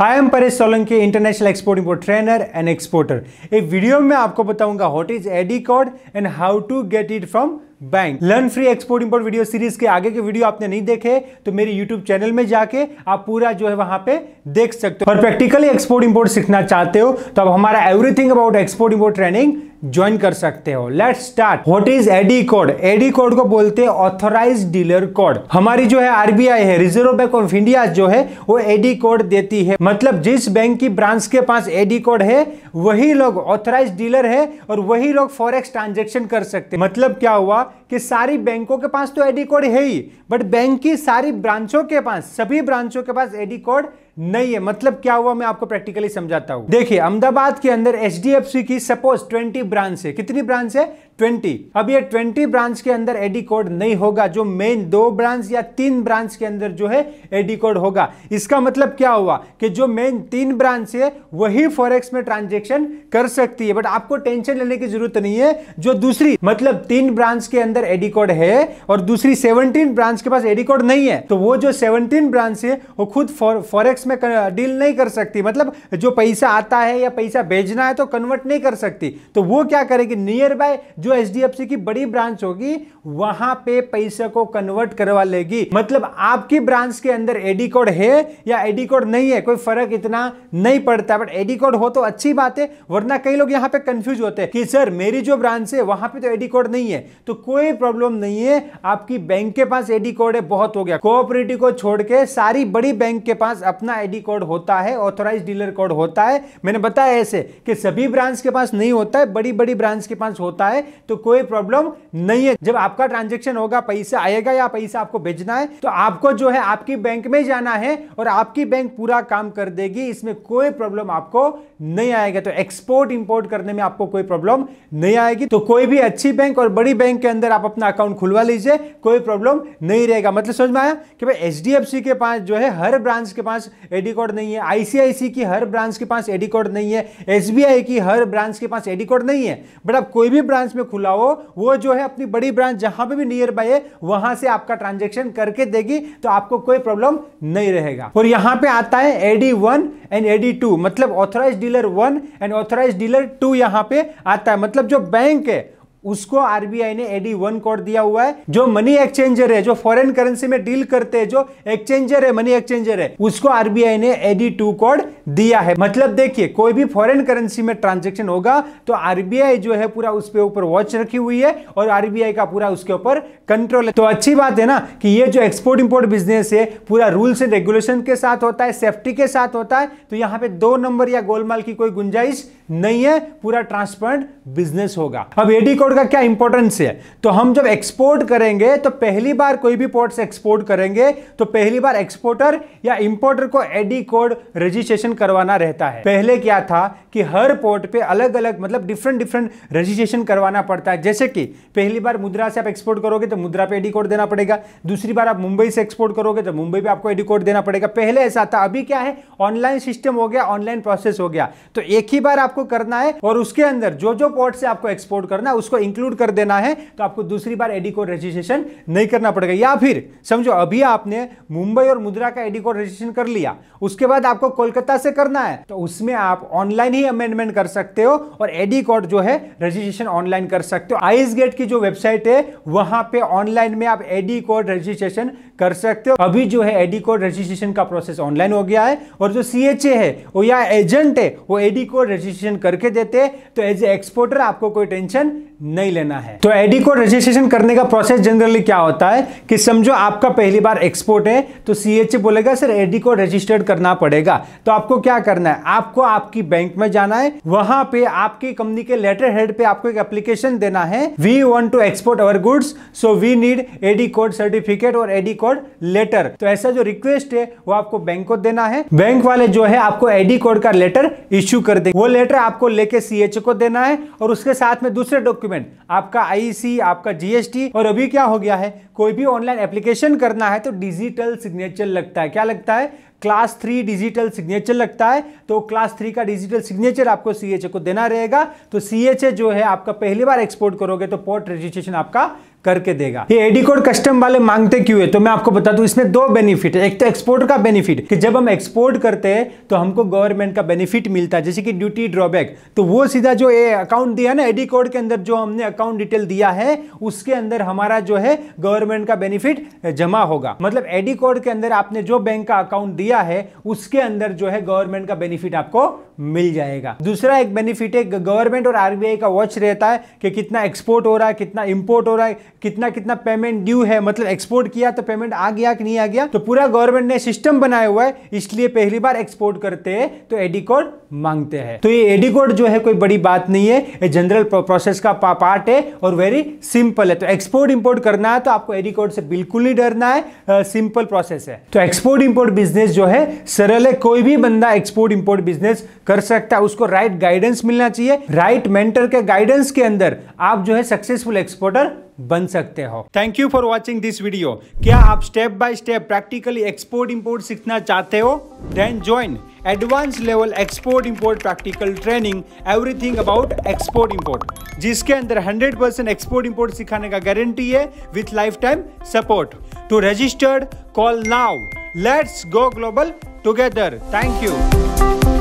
I am Paresh Solanki, International Exporting Board trainer and exporter. In this video, I will tell you what is AD code and how to get it from bank learn free export import video series के आगे के video आपने नहीं देखे तो मेरे YouTube channel में जाके आप पूरा जो है वहां पे देख सकते हो। और प्रैक्टिकली एक्सपोर्ट इंपोर्ट सीखना चाहते हो तो आप हमारा everything about export import training join कर सकते हो। Let's start. What is AD code? AD code को बोलते हैं ऑथोराइज डीलर कोड। हमारी जो है आरबीआई है, रिजर्व बैंक ऑफ इंडिया जो है वो एडी कोड देती है। मतलब जिस बैंक की ब्रांच के पास एडी कोड है वही लोग ऑथोराइज डीलर है और वही लोग फॉरेक्स ट्रांजेक्शन कर सकते हैं। मतलब क्या हुआ कि सारी बैंकों के पास तो एडी कोड है ही, बट बैंक की सारी ब्रांचों के पास, सभी ब्रांचों के पास एडी कोड नहीं है। मतलब क्या हुआ, मैं आपको प्रैक्टिकली समझाता हूं। देखिए, अहमदाबाद के अंदर एचडीएफसी की सपोज 20 ब्रांच है। कितनी ब्रांच है? 20। अब ये 20 ब्रांच के अंदर एडी कोड नहीं होगा। जो मेन 2 ब्रांच या 3 ब्रांच के अंदर जो है एडी कोड होगा। इसका मतलब क्या हुआ कि जो मेन 3 ब्रांच है वही फॉरेक्स में ट्रांजेक्शन कर सकती है, बट आपको टेंशन लेने की जरूरत नहीं है। जो दूसरी मतलब 3 ब्रांच के अंदर एडी कोड है और दूसरी 17 ब्रांच के पास एडी कोड नहीं है, तो वो जो 17 ब्रांच है वो खुद फॉरेक्स में डील नहीं कर सकती। मतलब जो पैसा आता है या पैसा भेजना है तो कन्वर्ट नहीं कर सकती, तो वो क्या करेगी? नियर बाय जो एचडीएफसी की बड़ी ब्रांच होगी वहां पे पैसे को कन्वर्ट करवा लेगी। मतलब आपकी ब्रांच के अंदर एडी कोड है या एडी कोड नहीं है कोई फर्क इतना नहीं पड़ता, बट एडी कोड हो तो अच्छी बात है। वरना कई लोग यहां पे कंफ्यूज होते हैं कि सर मेरी जो ब्रांच है वहां पे तो एडी कोड नहीं है। तो कोई प्रॉब्लम नहीं है, आपकी बैंक के पास एडी कोड है, बहुत हो गया। कोऑपरेटिव को छोड़ के सारी बड़ी बैंक के पास अपना एडी कोड होता है, ऑथोराइज्ड डीलर कोड होता है। मैंने बताया ऐसे कि सभी ब्रांच के पास नहीं होता है, बड़ी बड़ी ब्रांच के पास होता है, तो कोई प्रॉब्लम नहीं है। जब आपका ट्रांजैक्शन होगा, पैसा आएगा या पैसा आपको भेजना है, तो आपको जो है आपकी बैंक में जाना है और आपकी बैंक पूरा काम कर देगी। इसमें कोई प्रॉब्लम आपको नहीं आएगा। तो एक्सपोर्ट इंपोर्ट करने में आपको कोई प्रॉब्लम नहीं आएगी। तो कोई भी अच्छी बैंक और बड़ी बैंक के अंदर आप अपना अकाउंट खुलवा लीजिए, कोई प्रॉब्लम नहीं रहेगा। मतलब समझ में आया कि भाई एचडीएफसी के पास जो है हर ब्रांच के पास एडी कोड नहीं है, आईसीआईसी की हर ब्रांच के पास एडी कोड नहीं है, एसबीआई की हर ब्रांच के पास एडी कोड नहीं है, बट आप कोई भी ब्रांच में खुला हो वो जो है अपनी बड़ी ब्रांच जहां पे भी नियर बाय है वहां से आपका ट्रांजैक्शन करके देगी, तो आपको कोई प्रॉब्लम नहीं रहेगा। और यहां पे आता है AD1 एंड AD2, मतलब authorised dealer 1 and authorised dealer 2 यहां पे आता है। मतलब जो बैंक है उसको आरबीआई ने AD1 कोड दिया हुआ है, जो मनी एक्सचेंजर है, जो फॉरेन करेंसी में डील करते हैं, जो एक्सचेंजर है, मनी एक्सचेंजर है, उसको आरबीआई ने AD2 कोड दिया है। मतलब देखिए, कोई भी फॉरेन करेंसी में ट्रांजैक्शन होगा तो आरबीआई जो है पूरा उस पे ऊपर वॉच रखी हुई है और आरबीआई का पूरा उसके ऊपर कंट्रोल है। तो अच्छी बात है ना कि ये जो एक्सपोर्ट इंपोर्ट बिजनेस है पूरा रूल्स एंड रेगुलेशन के साथ होता है, सेफ्टी के साथ होता है। तो यहाँ पे 2 नंबर या गोलमाल की कोई गुंजाइश नहीं है, पूरा ट्रांसपेरेंट बिजनेस होगा। अब एडी कोड का क्या इंपॉर्टेंस है? तो हम जब एक्सपोर्ट करेंगे तो पहली बार कोई भी पोर्ट से एक्सपोर्ट करेंगे तो पहली बार एक्सपोर्टर या इंपोर्टर को एडी कोड रजिस्ट्रेशन करवाना रहता है। पहले क्या था कि हर पोर्ट पे अलग अलग मतलब डिफरेंट रजिस्ट्रेशन करवाना पड़ता है। जैसे कि पहली बार मुद्रा से आप एक्सपोर्ट करोगे तो मुद्रा पे एडी कोड देना पड़ेगा, दूसरी बार आप मुंबई से एक्सपोर्ट करोगे तो मुंबई पे आपको एडी कोड देना पड़ेगा। पहले ऐसा था, अभी क्या है ऑनलाइन सिस्टम हो गया, ऑनलाइन प्रोसेस हो गया, तो एक ही बार आपको करना है और उसके अंदर जो जो पोर्ट से आपको एक्सपोर्ट करना है उसको इंक्लूड कर देना है, तो आपको दूसरी बार एडी कोड रजिस्ट्रेशन नहीं करना पड़ेगा। या फिर समझो अभी आपने मुंबई और मुद्रा का एडी कोड रजिस्ट्रेशन कर लिया, उसके बाद आपको कोलकाता से करना है तो उसमें आप ऑनलाइन ही अमेंडमेंट कर सकते हो और एडी कोड जो है रजिस्ट्रेशन ऑनलाइन कर सकते हो। आईएस गेट की जो वेबसाइट है वहां पे ऑनलाइन में आप एडी कोड रजिस्ट्रेशन कर सकते हो। अभी जो है एडी कोड रजिस्ट्रेशन का प्रोसेस ऑनलाइन हो गया है और जो CHA है वो या एजेंट है वो एडी कोड रजिस्ट्रेशन करके देते हैं, तो एज ए एक्सपोर्टर आपको कोई टेंशन नहीं लेना है। तो एडी कोड रजिस्ट्रेशन करने का प्रोसेस जनरली क्या होता है कि समझो आपका पहली बार एक्सपोर्ट है तो CHA बोलेगा सर एडी कोड रजिस्टर्ड करना पड़ेगा। तो आपको क्या करना है, आपको आपकी बैंक में जाना है, वहां पे आपकी कंपनी के लेटर हेड पे आपको एक एप्लीकेशन देना है, we want to export our goods so we need AD code certificate और एडी कोड लेटर। तो ऐसा जो रिक्वेस्ट है वो आपको बैंक को देना है, बैंक वाले जो है आपको एडी कोड का लेटर इश्यू कर देंगे। वो लेटर आपको लेके CHA को देना है और उसके साथ में दूसरे डॉक्यूमेंट आपका IEC, आपका GST। और अभी क्या हो गया है, कोई भी ऑनलाइन एप्लीकेशन करना है तो डिजिटल सिग्नेचर लगता है। क्या लगता है? क्लास 3 डिजिटल सिग्नेचर लगता है, तो क्लास 3 का डिजिटल सिग्नेचर आपको CHA को देना रहेगा। तो CHA जो है आपका पहली बार एक्सपोर्ट करोगे तो पोर्ट रजिस्ट्रेशन आपका करके देगा। ये एडी कोड कस्टम वाले मांगते क्यों है, तो मैं आपको बता दूं, इसमें दो बेनिफिट है। एक तो एक्सपोर्ट का बेनिफिट कि जब हम एक्सपोर्ट करते हैं तो हमको गवर्नमेंट का बेनिफिट मिलता है, जैसे कि ड्यूटी ड्रॉबैक, तो वो सीधा जो ये अकाउंट दिया ना एडी कोड के अंदर, जो हमने अकाउंट डिटेल दिया है उसके अंदर हमारा जो है गवर्नमेंट का बेनिफिट जमा होगा। मतलब एडी कोड के अंदर आपने जो बैंक का अकाउंट दिया है उसके अंदर जो है गवर्नमेंट का बेनिफिट आपको मिल जाएगा। दूसरा एक बेनिफिट है, गवर्नमेंट और आरबीआई का वॉच रहता है कि कितना एक्सपोर्ट हो रहा है, कितना इंपोर्ट हो रहा है, कितना कितना पेमेंट ड्यू है। मतलब एक्सपोर्ट किया तो पेमेंट आ गया कि नहीं आ गया, तो पूरा गवर्नमेंट ने सिस्टम बनाया हुआ है, इसलिए पहली बार एक्सपोर्ट करते हैं तो एडी कोड मांगते हैं। तो ये एडी कोड जो है कोई बड़ी बात नहीं है, ये जनरल प्रोसेस का पार्ट है और वेरी सिंपल है। तो एक्सपोर्ट इंपोर्ट करना है तो आपको एडी कोड से बिल्कुल नहीं डरना है, सिंपल प्रोसेस है। तो एक्सपोर्ट इंपोर्ट बिजनेस जो है सरल है, कोई भी बंदा एक्सपोर्ट इंपोर्ट बिजनेस कर सकता है। उसको राइट गाइडेंस मिलना चाहिए, राइट मेंटर के गाइडेंस के अंदर आप जो है सक्सेसफुल एक्सपोर्टर बन सकते हो। Thank you for watching this video. क्या आप step by step practically export import सीखना चाहते हो? Then join advance level export import practical training everything about export import, जिसके अंदर 100% एक्सपोर्ट इंपोर्ट सिखाने का गारंटी है with life time support. To registered call now, let's go global together. Thank you.